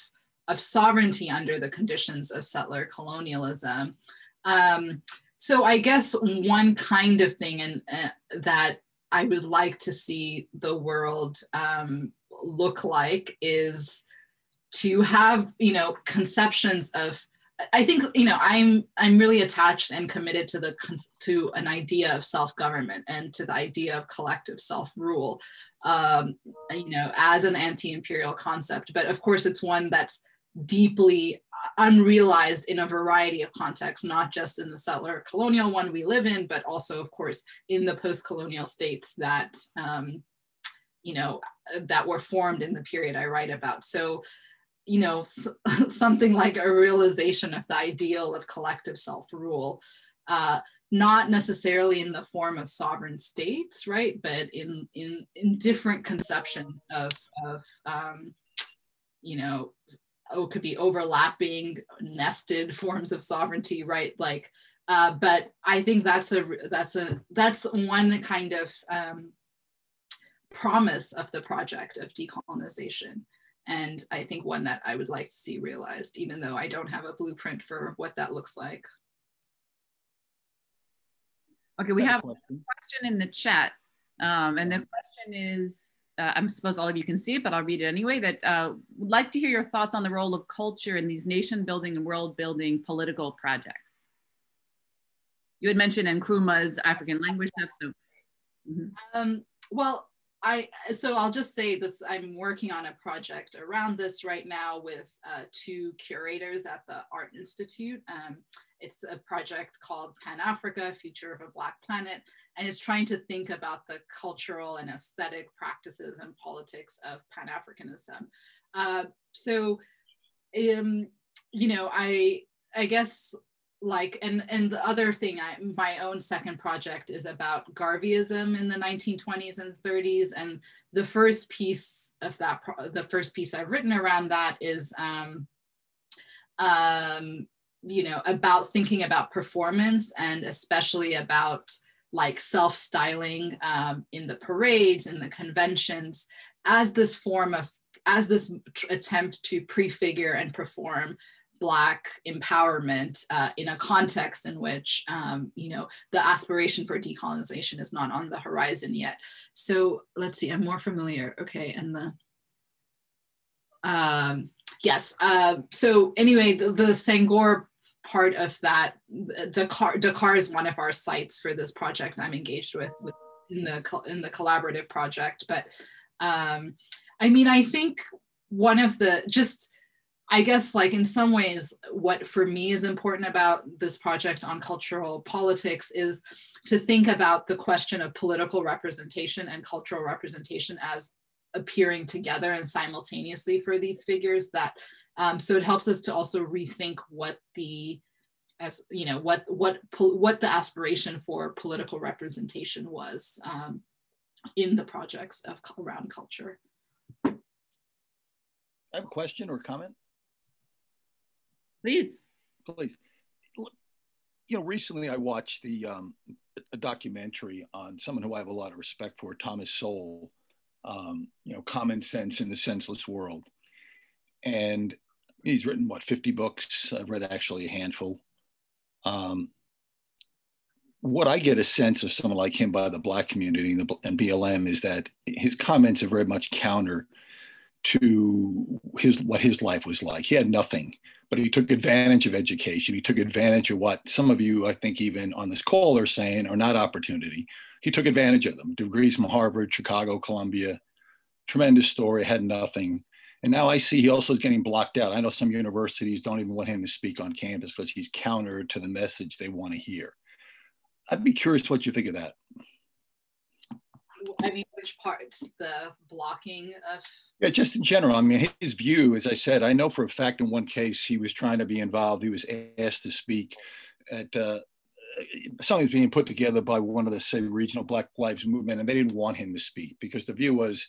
of sovereignty under the conditions of settler colonialism. Um, so I guess one kind of thing in, uh, that I would like to see the world um, look like is to have, you know, conceptions of, I think, you know, I'm I'm really attached and committed to the to an idea of self-government and to the idea of collective self-rule, um, you know, as an anti-imperial concept. But of course, it's one that's deeply unrealized in a variety of contexts, not just in the settler colonial one we live in, but also, of course, in the post-colonial states that, um, you know, that were formed in the period I write about. So, you know, something like a realization of the ideal of collective self-rule, uh, not necessarily in the form of sovereign states, right? But in in, in different conceptions of, of um, you know, oh, could be overlapping, nested forms of sovereignty, right? Like, uh, but I think that's a that's a that's one kind of um, promise of the project of decolonization. And I think one that I would like to see realized, even though I don't have a blueprint for what that looks like. Okay, we have a question in the chat. Um, and the question is, uh, I suppose all of you can see it, but I'll read it anyway, that uh, would like to hear your thoughts on the role of culture in these nation building and world building political projects. You had mentioned Nkrumah's African language stuff, so. Mm-hmm. um, well, I, so I'll just say this, I'm working on a project around this right now with uh, two curators at the Art Institute. Um, it's a project called Pan-Africa, Future of a Black Planet, and it's trying to think about the cultural and aesthetic practices and politics of Pan-Africanism. Uh, so, um, you know, I, I guess, like, and, and the other thing, I, my own second project is about Garveyism in the nineteen twenties and thirties. And the first piece of that, the first piece I've written around that is, um, um, you know, about thinking about performance and especially about like self-styling um, in the parades, in the conventions, as this form of, as this attempt to prefigure and perform Black empowerment uh, in a context in which, um, you know, the aspiration for decolonization is not on the horizon yet. So let's see, I'm more familiar. Okay, and the, um, yes. Uh, so anyway, the, the Senghor part of that, Dakar, Dakar is one of our sites for this project I'm engaged with, with in, the, in the collaborative project. But um, I mean, I think one of the, just, I guess like in some ways, what for me is important about this project on cultural politics is to think about the question of political representation and cultural representation as appearing together and simultaneously for these figures that, um, so it helps us to also rethink what the, as you know, what, what, what the aspiration for political representation was um, in the projects of around culture. I have a question or comment. Please, please. You know, recently I watched the um, a documentary on someone who I have a lot of respect for, Thomas Sowell. Um, you know, Common Sense in the Senseless World, and he's written what fifty books. I've read actually a handful. Um, what I get a sense of someone like him by the Black community and, the, and B L M is that his comments are very much counter to his what his life was like. He had nothing, but he took advantage of education. He took advantage of what some of you, I think, even on this call are saying are not opportunity. He took advantage of them. Degrees from Harvard, Chicago, Columbia, tremendous story, had nothing. And now I see he also is getting blocked out. I know some universities don't even want him to speak on campus because he's counter to the message they want to hear. I'd be curious what you think of that. maybe which parts, the blocking of? Yeah, just in general. I mean, his view, as I said, I know for a fact in one case he was trying to be involved. He was asked to speak at uh, something was being put together by one of the, say, regional Black Lives Movement, and they didn't want him to speak because the view was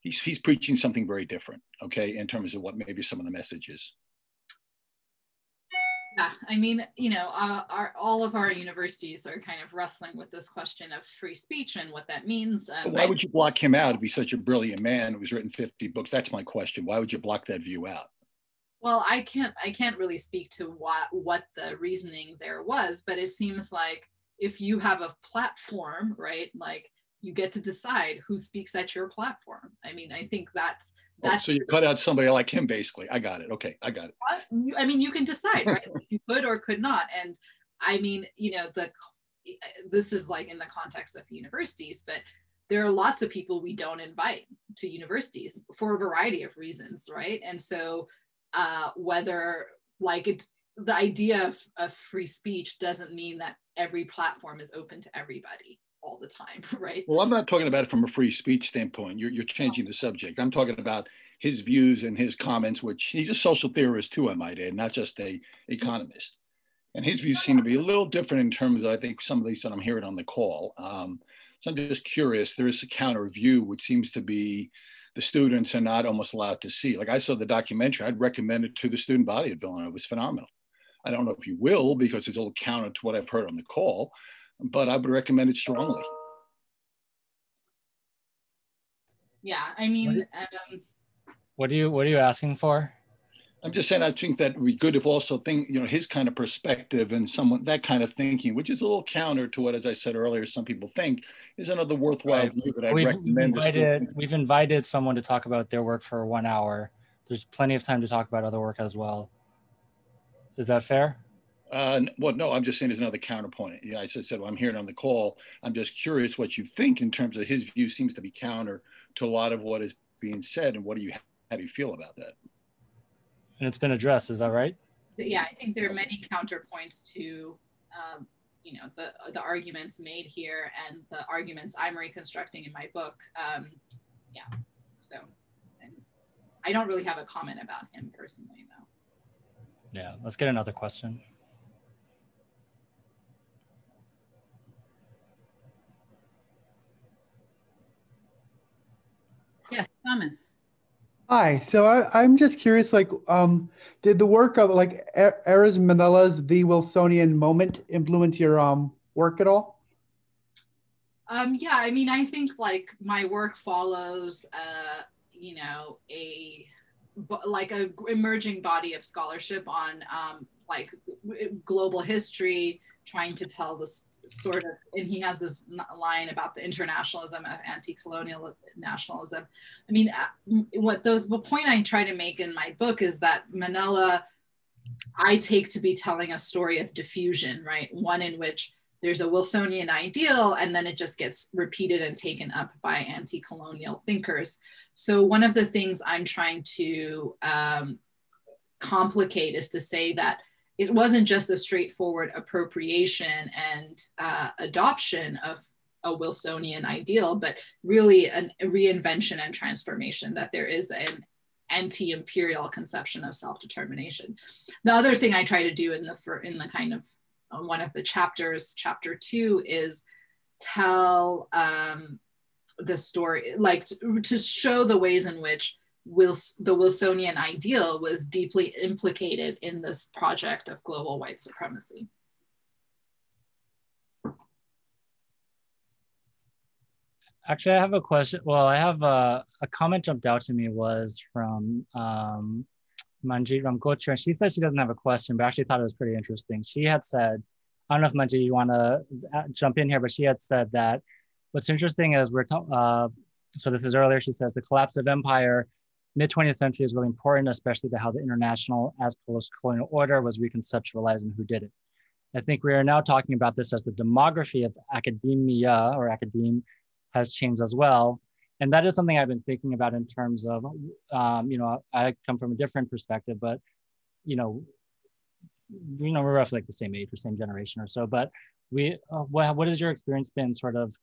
he's, he's preaching something very different, okay, in terms of what maybe some of the messages. Yeah, I mean, you know, uh, our, all of our universities are kind of wrestling with this question of free speech and what that means. Um, Why would you block him out if he's such a brilliant man who's written fifty books? That's my question. Why would you block that view out? Well, I can't, I can't really speak to what, what the reasoning there was, but it seems like if you have a platform, right, like you get to decide who speaks at your platform. I mean, I think that's, that's oh, so you cut out somebody like him, basically. I got it. Okay, I got it. You, I mean, you can decide, right? You could or could not. And I mean, you know, the this is like in the context of universities, but there are lots of people we don't invite to universities for a variety of reasons, right? And so uh, whether like it, the idea of, of free speech doesn't mean that every platform is open to everybody all the time, right? Well, I'm not talking about it from a free speech standpoint. You're, you're changing the subject. I'm talking about his views and his comments, which he's a social theorist too, I might add, not just a economist. And his views seem to be a little different in terms of, I think, some of these that I'm hearing on the call. Um, so I'm just curious, there is a counter view, which seems to be the students are not almost allowed to see. Like I saw the documentary, I'd recommend it to the student body at Villanova. It was phenomenal. I don't know if you will, because it's a little counter to what I've heard on the call, but I would recommend it strongly. Yeah, I mean, um, what do you what are you asking for? I'm just saying I think that we could have also think you know his kind of perspective and someone that kind of thinking, which is a little counter to what, as I said earlier, some people think is another worthwhile view that I recommend. Invited, we've invited someone to talk about their work for one hour. There's plenty of time to talk about other work as well. Is that fair? Uh, well, no, I'm just saying there's another counterpoint. Yeah, I said, well, I'm hearing on the call. I'm just curious what you think in terms of his view seems to be counter to a lot of what is being said. And what do you, how do you feel about that? And it's been addressed, is that right? Yeah, I think there are many counterpoints to, um, you know, the, the arguments made here and the arguments I'm reconstructing in my book. Um, yeah, so and I don't really have a comment about him personally, though. Yeah, let's get another question. Yes, Thomas. Hi. So I, I'm just curious, like, um, did the work of like Erez Manila's The Wilsonian Moment influence your um, work at all? Um, yeah, I mean, I think like my work follows, uh, you know, a like a emerging body of scholarship on um, like global history, trying to tell this sort of, and he has this line about the internationalism of anti-colonial nationalism. I mean, what those, the point I try to make in my book is that Manila, I take to be telling a story of diffusion, right? One in which there's a Wilsonian ideal, and then it just gets repeated and taken up by anti-colonial thinkers. So one of the things I'm trying to um, complicate is to say that it wasn't just a straightforward appropriation and uh, adoption of a Wilsonian ideal, but really an, a reinvention and transformation, that there is an anti-imperial conception of self-determination. The other thing I try to do in the, for, in the kind of uh, one of the chapters, chapter two, is tell um, the story, like to, to show the ways in which Wils the Wilsonian ideal was deeply implicated in this project of global white supremacy. Actually, I have a question. Well, I have a, a comment jumped out to me was from um, Manjit Ramgochar, and she said she doesn't have a question, but I actually thought it was pretty interesting. She had said, I don't know if Manjit, you want to jump in here, but she had said that what's interesting is we're talking, uh, so this is earlier, she says, the collapse of empire mid twentieth century is really important, especially to how the international as post-colonial order was reconceptualized and who did it. I think we are now talking about this as the demography of academia or academe has changed as well. And that is something I've been thinking about in terms of, um, you know, I come from a different perspective, but, you know, you know, we're roughly like the same age or same generation or so, but we, uh, what, what has your experience been sort of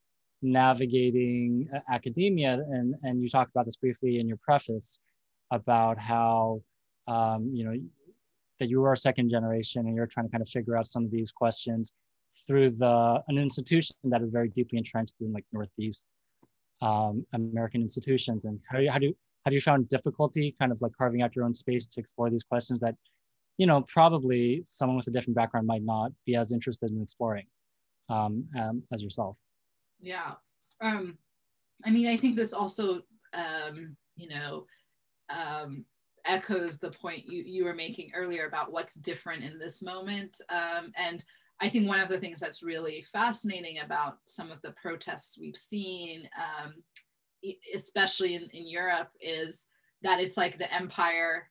navigating academia, and, and you talked about this briefly in your preface about how, um, you know, that you were a second generation and you're trying to kind of figure out some of these questions through the an institution that is very deeply entrenched in like Northeast um, American institutions. And how do you, how do, have you found difficulty kind of like carving out your own space to explore these questions that, you know, probably someone with a different background might not be as interested in exploring um, um, as yourself? Yeah, um, I mean, I think this also, um, you know, um, echoes the point you, you were making earlier about what's different in this moment. Um, and I think one of the things that's really fascinating about some of the protests we've seen, um, especially in, in Europe, is that it's like the empire,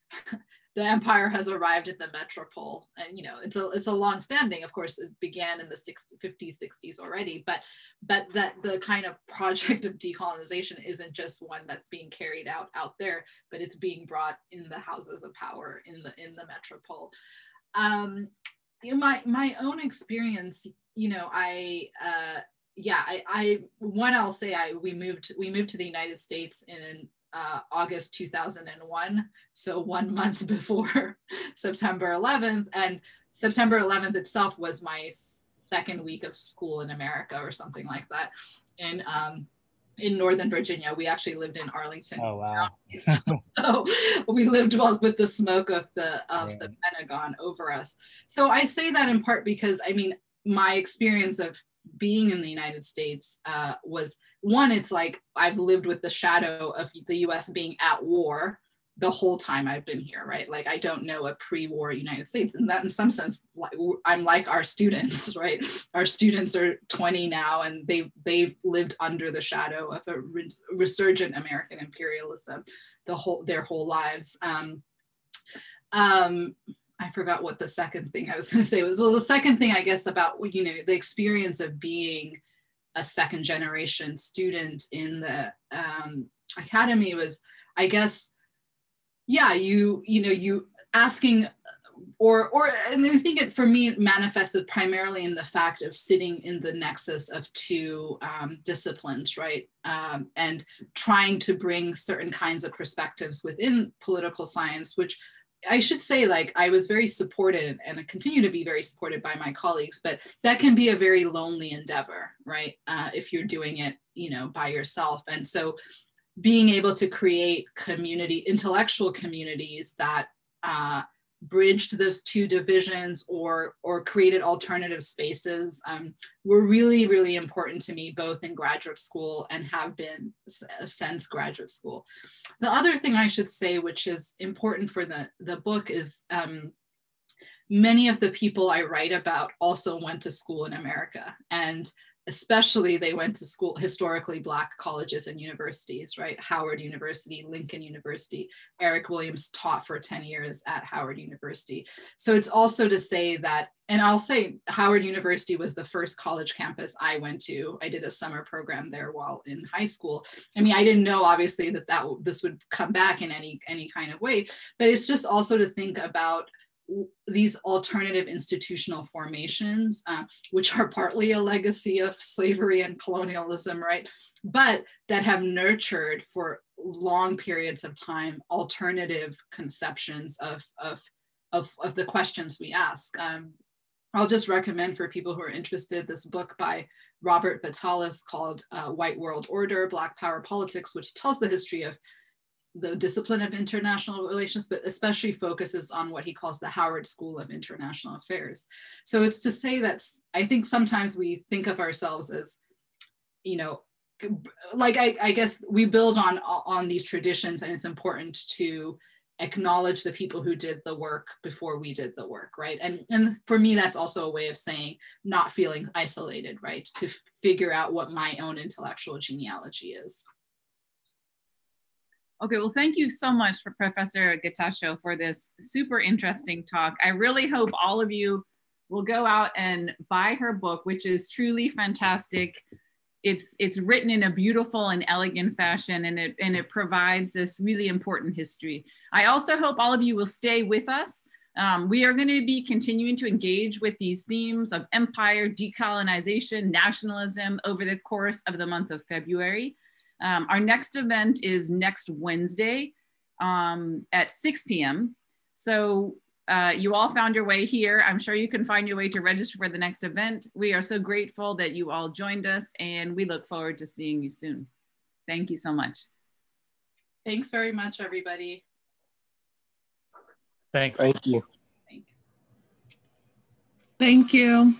the empire has arrived at the metropole. And, you know, it's a, it's a long-standing, of course, it began in the sixties, fifties, sixties already, but, but that the kind of project of decolonization isn't just one that's being carried out out there, but it's being brought in the houses of power in the, in the metropole. Um, in my, my own experience, you know, I, uh, yeah, I, I, one, I'll say I, we moved, we moved to the United States in Uh, August two thousand one, so one month before September eleventh. And September eleventh itself was my second week of school in America or something like that. And um, in Northern Virginia, we actually lived in Arlington. Oh, wow. So we lived well with the smoke of the, of yeah. the Pentagon over us. So I say that in part because, I mean, my experience of being in the United States uh, was, one, it's like I've lived with the shadow of the U S being at war the whole time I've been here, right? Like I don't know a pre-war United States, and that in some sense, I'm like our students, right? Our students are twenty now, and they, they've lived under the shadow of a re resurgent American imperialism the whole, their whole lives. Um, um, I forgot what the second thing I was going to say was. Well, the second thing, I guess, about, you know, the experience of being a second generation student in the um, academy was, I guess, yeah, you, you know, you asking or, or, and I think it, for me, it manifested primarily in the fact of sitting in the nexus of two um, disciplines, right? Um, and trying to bring certain kinds of perspectives within political science, which I should say, like, I was very supported and I continue to be very supported by my colleagues, but that can be a very lonely endeavor, right? Uh, if you're doing it, you know, by yourself. And so being able to create community, intellectual communities that uh, bridged those two divisions or, or created alternative spaces um, were really, really important to me, both in graduate school and have been since graduate school. The other thing I should say, which is important for the, the book, is um, many of the people I write about also went to school in America, and especially they went to school, historically Black colleges and universities, right? Howard University, Lincoln University. Eric Williams taught for ten years at Howard University. So it's also to say that, and I'll say Howard University was the first college campus I went to. I did a summer program there while in high school. I mean, I didn't know obviously that, that this would come back in any, any kind of way, but it's just also to think about these alternative institutional formations, uh, which are partly a legacy of slavery and colonialism, right? But that have nurtured for long periods of time, alternative conceptions of, of, of, of the questions we ask. Um, I'll just recommend for people who are interested, this book by Robert Vitalis called uh, White World Order, Black Power Politics, which tells the history of the discipline of international relations, but especially focuses on what he calls the Howard School of International Affairs. So it's to say that I think sometimes we think of ourselves as, you know, like I, I guess we build on, on these traditions, and it's important to acknowledge the people who did the work before we did the work, right? And, and for me, that's also a way of saying not feeling isolated, right? To figure out what my own intellectual genealogy is. Okay, well, thank you so much for Professor Getachew for this super interesting talk. I really hope all of you will go out and buy her book, which is truly fantastic. It's, it's written in a beautiful and elegant fashion, and it, and it provides this really important history. I also hope all of you will stay with us Um, we are going to be continuing to engage with these themes of empire, decolonization, nationalism over the course of the month of February. Um, our next event is next Wednesday um, at six p m So uh, you all found your way here. I'm sure you can find your way to register for the next event. We are so grateful that you all joined us, and we look forward to seeing you soon. Thank you so much. Thanks very much, everybody. Thanks. Thank you. Thanks. Thank you.